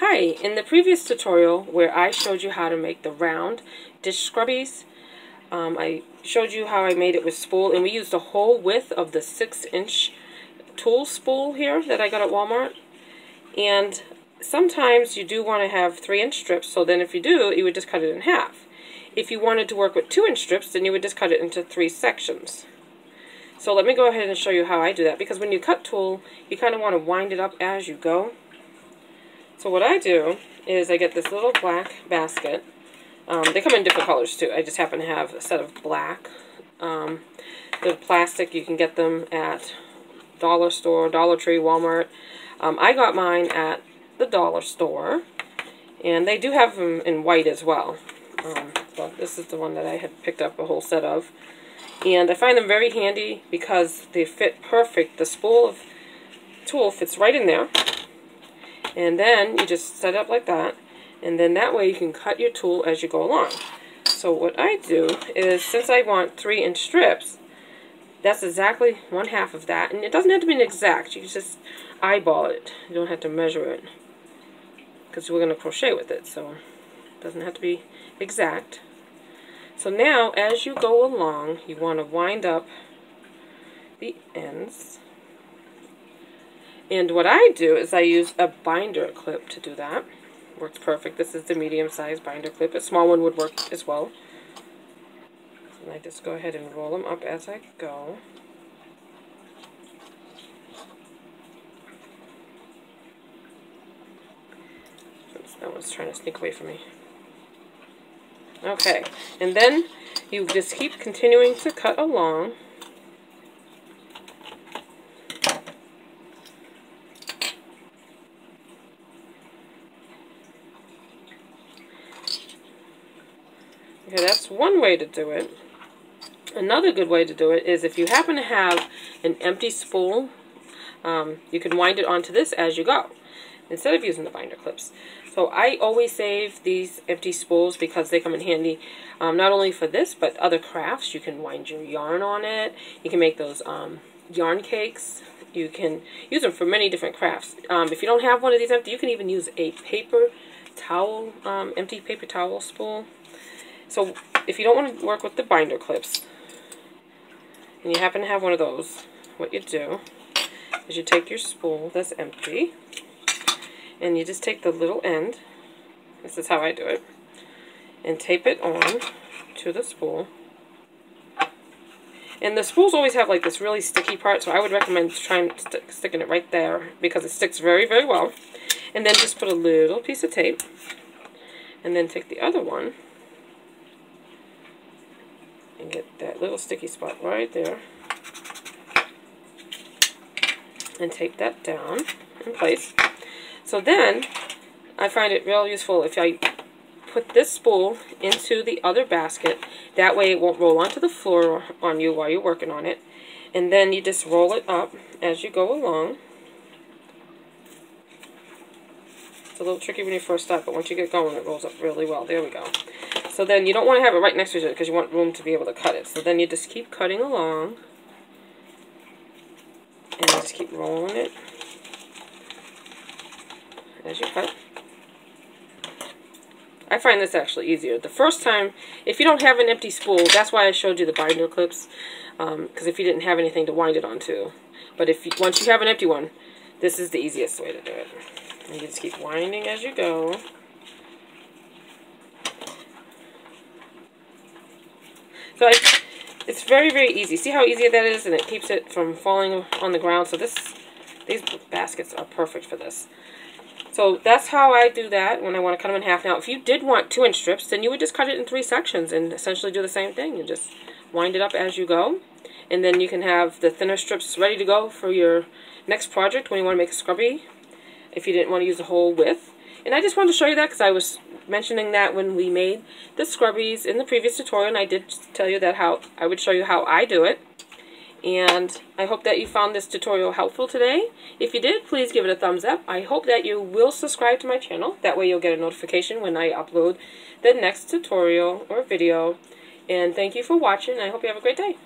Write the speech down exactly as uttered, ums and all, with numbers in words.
Hi, in the previous tutorial where I showed you how to make the round dish scrubbies, um, I showed you how I made it with spool, and we used the whole width of the six inch tulle spool here that I got at Walmart. And sometimes you do want to have three inch strips, so then if you do, you would just cut it in half. If you wanted to work with two inch strips, then you would just cut it into three sections. So let me go ahead and show you how I do that, because when you cut tulle, you kind of want to wind it up as you go. So what I do is I get this little black basket. Um, they come in different colors too. I just happen to have a set of black. Um, the plastic, you can get them at Dollar Store, Dollar Tree, Walmart. Um, I got mine at the Dollar Store, and they do have them in white as well. Um, so this is the one that I had picked up a whole set of. And I find them very handy because they fit perfect. The spool of tulle fits right in there. And then you just set it up like that, and then that way you can cut your tulle as you go along. So what I do is, since I want three inch strips, that's exactly one half of that, and it doesn't have to be an exact. You can just eyeball it. You don't have to measure it because we're going to crochet with it, so it doesn't have to be exact. So now, as you go along, you want to wind up the ends. And what I do is I use a binder clip to do that. Works perfect. This is the medium-sized binder clip. A small one would work as well. And I just go ahead and roll them up as I go. Oops, that one's trying to sneak away from me. Okay, and then you just keep continuing to cut along. Okay, that's one way to do it. Another good way to do it is if you happen to have an empty spool, um, you can wind it onto this as you go, instead of using the binder clips. So I always save these empty spools because they come in handy, um, not only for this, but other crafts. You can wind your yarn on it. You can make those um, yarn cakes. You can use them for many different crafts. Um, if you don't have one of these empty, you can even use a paper towel, um, empty paper towel spool. So if you don't want to work with the binder clips, and you happen to have one of those, what you do is you take your spool that's empty, and you just take the little end, this is how I do it, and tape it on to the spool. And the spools always have like this really sticky part, so I would recommend trying st- sticking it right there, because it sticks very, very well. And then just put a little piece of tape, and then take the other one, and get that little sticky spot right there, and tape that down in place. So then I find it real useful if I put this spool into the other basket. That way it won't roll onto the floor on you while you're working on it. And then you just roll it up as you go along. It's a little tricky when you first start, but once you get going, it rolls up really well. There we go. So then you don't want to have it right next to each other because you want room to be able to cut it. So then you just keep cutting along and just keep rolling it as you cut. I find this actually easier. The first time, if you don't have an empty spool, that's why I showed you the binder clips, um, because if you didn't have anything to wind it onto. But if you, once you have an empty one, this is the easiest way to do it. And you just keep winding as you go. So I, it's very, very easy. See how easy that is? And it keeps it from falling on the ground. So this, these baskets are perfect for this. So that's how I do that when I want to cut them in half. Now, if you did want two inch strips, then you would just cut it in three sections and essentially do the same thing. You just wind it up as you go. And then you can have the thinner strips ready to go for your next project when you want to make a scrubby, if you didn't want to use the whole width. And I just wanted to show you that because I was mentioning that when we made the scrubbies in the previous tutorial, and I did tell you that how I would show you how I do it. And I hope that you found this tutorial helpful today. If you did, please give it a thumbs up. I hope that you will subscribe to my channel. That way you'll get a notification when I upload the next tutorial or video. And thank you for watching. I hope you have a great day.